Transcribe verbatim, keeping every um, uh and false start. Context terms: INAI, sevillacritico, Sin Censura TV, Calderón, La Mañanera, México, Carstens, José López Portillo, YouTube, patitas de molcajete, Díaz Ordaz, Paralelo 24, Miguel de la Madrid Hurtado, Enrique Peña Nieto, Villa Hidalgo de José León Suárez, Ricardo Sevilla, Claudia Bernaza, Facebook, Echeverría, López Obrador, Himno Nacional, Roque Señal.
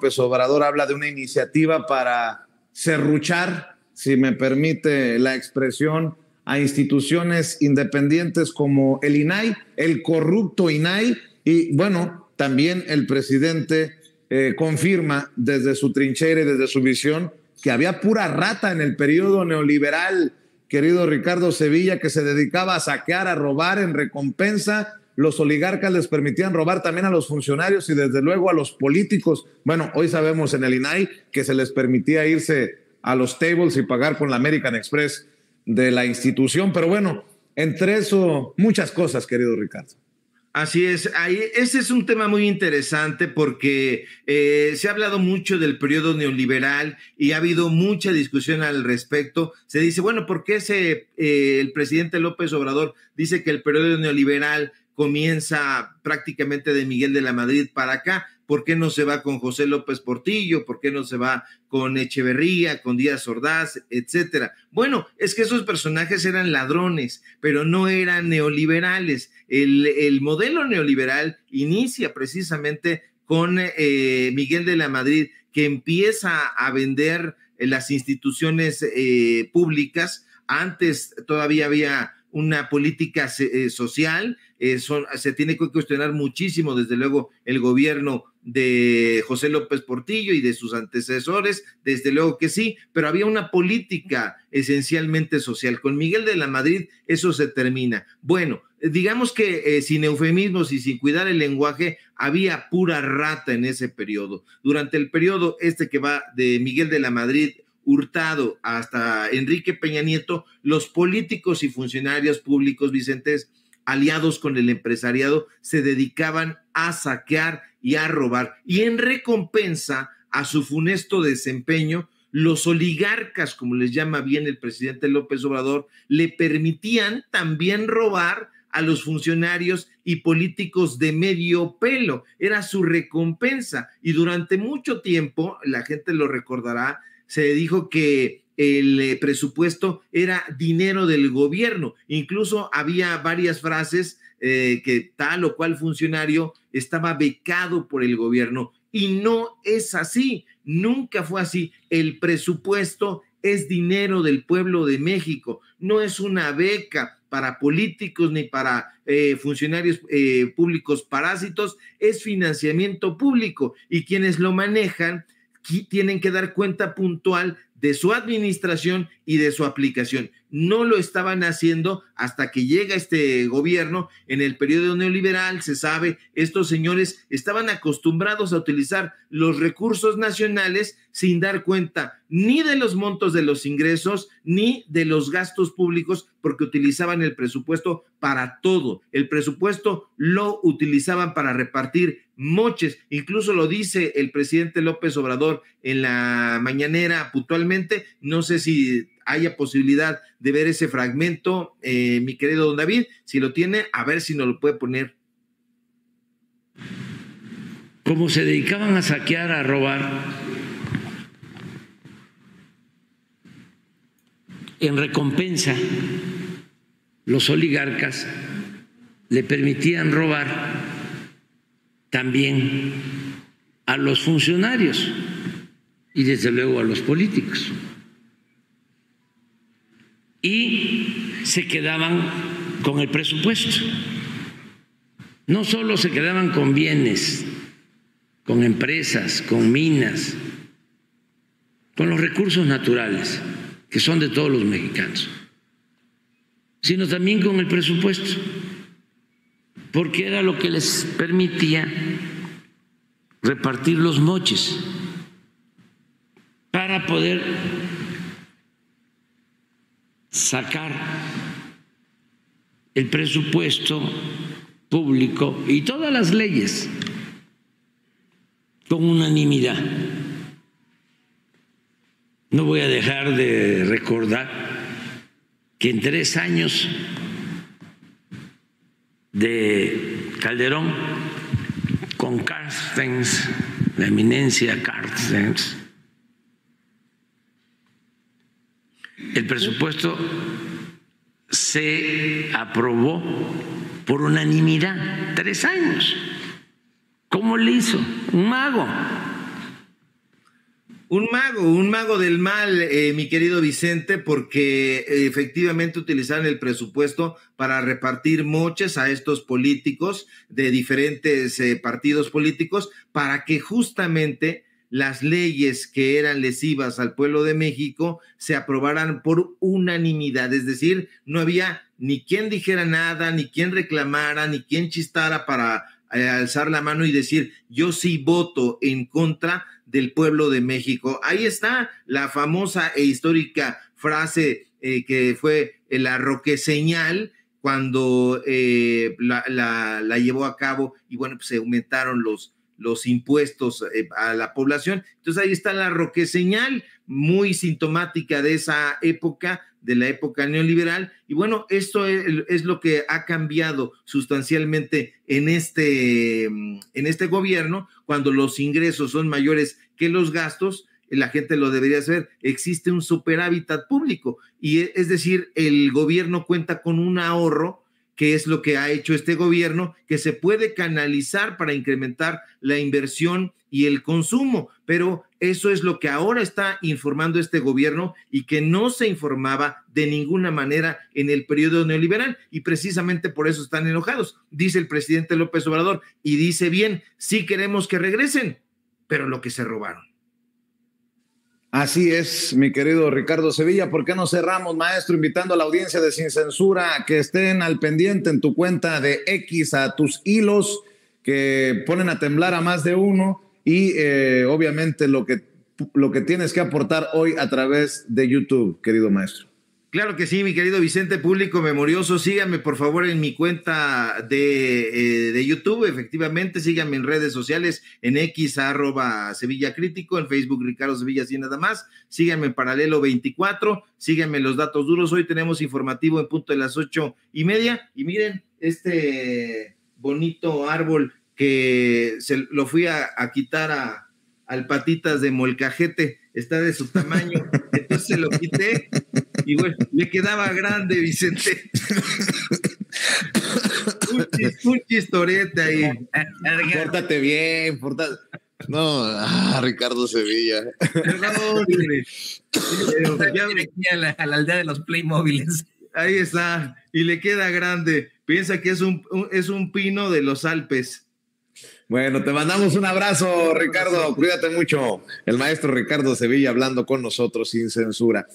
López Obrador habla de una iniciativa para serruchar, si me permite la expresión, a instituciones independientes como el INAI, el corrupto INAI, y bueno, también el presidente eh, confirma desde su trinchera y desde su visión que había pura rata en el periodo neoliberal, querido Ricardo Sevilla, que se dedicaba a saquear, a robar en recompensa. Los oligarcas les permitían robar también a los funcionarios y desde luego a los políticos. Bueno, hoy sabemos en el INAI que se les permitía irse a los tables y pagar con la American Express de la institución. Pero bueno, entre eso, muchas cosas, querido Ricardo. Así es. Ahí, ese es un tema muy interesante porque eh, se ha hablado mucho del periodo neoliberal y ha habido mucha discusión al respecto. Se dice, bueno, ¿por qué ese, eh, el presidente López Obrador dice que el periodo neoliberal comienza prácticamente de Miguel de la Madrid para acá? ¿Por qué no se va con José López Portillo? ¿Por qué no se va con Echeverría, con Díaz Ordaz, etcétera? Bueno, es que esos personajes eran ladrones, pero no eran neoliberales. El, el modelo neoliberal inicia precisamente con eh, Miguel de la Madrid, que empieza a vender las instituciones eh, públicas. Antes todavía había una política eh, social, eh, son, se tiene que cuestionar muchísimo, desde luego, el gobierno de José López Portillo y de sus antecesores, desde luego que sí, pero había una política esencialmente social. Con Miguel de la Madrid eso se termina. Bueno, digamos que eh, sin eufemismos y sin cuidar el lenguaje, había pura rata en ese periodo. Durante el periodo este que va de Miguel de la Madrid Hurtado hasta Enrique Peña Nieto, los políticos y funcionarios públicos vicentes, aliados con el empresariado, se dedicaban a saquear y a robar. Y en recompensa a su funesto desempeño, los oligarcas, como les llama bien el presidente López Obrador, le permitían también robar a los funcionarios y políticos de medio pelo. Era su recompensa. Y durante mucho tiempo, la gente lo recordará, se dijo que el presupuesto era dinero del gobierno. Incluso había varias frases eh, que tal o cual funcionario estaba becado por el gobierno. Y no es así, nunca fue así. El presupuesto es dinero del pueblo de México, no es una beca para políticos ni para eh, funcionarios eh, públicos parásitos, es financiamiento público y quienes lo manejan tienen que dar cuenta puntual de su administración y de su aplicación. No lo estaban haciendo hasta que llega este gobierno en el periodo neoliberal, se sabe, estos señores estaban acostumbrados a utilizar los recursos nacionales sin dar cuenta ni de los montos de los ingresos ni de los gastos públicos porque utilizaban el presupuesto para todo. El presupuesto lo utilizaban para repartir moches. Incluso lo dice el presidente López Obrador en La Mañanera puntualmente. No sé si haya posibilidad de ver ese fragmento, eh, mi querido don David. Si lo tiene, a ver si nos lo puede poner. Como se dedicaban a saquear, a robar, en recompensa los oligarcas le permitían robar también a los funcionarios y desde luego a los políticos. Y se quedaban con el presupuesto. No solo se quedaban con bienes, con empresas, con minas, con los recursos naturales que son de todos los mexicanos, sino también con el presupuesto, porque era lo que les permitía repartir los moches para poder sacar el presupuesto público y todas las leyes con unanimidad. No voy a dejar de recordar que en tres años de Calderón, con Carstens, la eminencia Carstens, el presupuesto se aprobó por unanimidad. Tres años. ¿Cómo le hizo? Un mago. Un mago, un mago del mal, eh, mi querido Vicente, porque efectivamente utilizaron el presupuesto para repartir moches a estos políticos de diferentes eh, partidos políticos para que justamente las leyes que eran lesivas al pueblo de México se aprobaran por unanimidad, es decir, no había ni quien dijera nada, ni quien reclamara, ni quien chistara para eh, alzar la mano y decir, yo sí voto en contra del pueblo de México. Ahí está la famosa e histórica frase eh, que fue la Roque Señal, cuando eh, la, la, la llevó a cabo, y bueno, pues se aumentaron los los impuestos a la población. Entonces ahí está la Roque Señal, muy sintomática de esa época, de la época neoliberal, y bueno, esto es lo que ha cambiado sustancialmente en este, en este gobierno. Cuando los ingresos son mayores que los gastos, la gente lo debería saber, existe un superávit público, y es decir, el gobierno cuenta con un ahorro, que es lo que ha hecho este gobierno, que se puede canalizar para incrementar la inversión y el consumo, pero eso es lo que ahora está informando este gobierno y que no se informaba de ninguna manera en el periodo neoliberal, y precisamente por eso están enojados, dice el presidente López Obrador, y dice bien, sí queremos que regresen, pero lo que se robaron. Así es, mi querido Ricardo Sevilla. ¿Por qué no cerramos, maestro, invitando a la audiencia de Sin Censura a que estén al pendiente en tu cuenta de X, a tus hilos que ponen a temblar a más de uno, y eh, obviamente lo que, lo que tienes que aportar hoy a través de YouTube, querido maestro? Claro que sí, mi querido Vicente, público memorioso, síganme por favor en mi cuenta de, eh, de YouTube, efectivamente, síganme en redes sociales, en X, arroba Sevilla Crítico, en Facebook, Ricardo Sevilla, así nada más, síganme en Paralelo veinticuatro, síganme en Los Datos Duros. Hoy tenemos informativo en punto de las ocho y media, y miren este bonito árbol que se lo fui a, a quitar a, al Patitas de Molcajete, está de su tamaño, entonces se lo quité. Y bueno, le quedaba grande, Vicente. un, chis, un chistorete ahí. Pórtate bien, pórtate. No, ah, Ricardo Sevilla. Perdón, ya aquí a la, a la aldea de los Playmóviles. Ahí está, y le queda grande. Piensa que es un, un, es un pino de los Alpes. Bueno, te mandamos un abrazo, Ricardo. Cuídate mucho. El maestro Ricardo Sevilla hablando con nosotros Sin Censura.